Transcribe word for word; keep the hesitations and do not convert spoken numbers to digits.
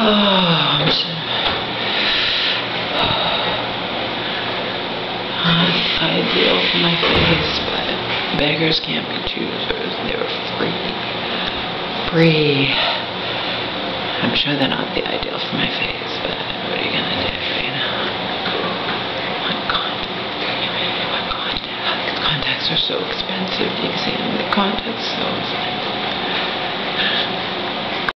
I'm just I deal with my face, but beggars can't be choosers. They're free. Free. I'm sure they're not the ideal for my face, but what are you gonna do, you know? One contact. Contacts are so expensive. The exam, the contacts so expensive.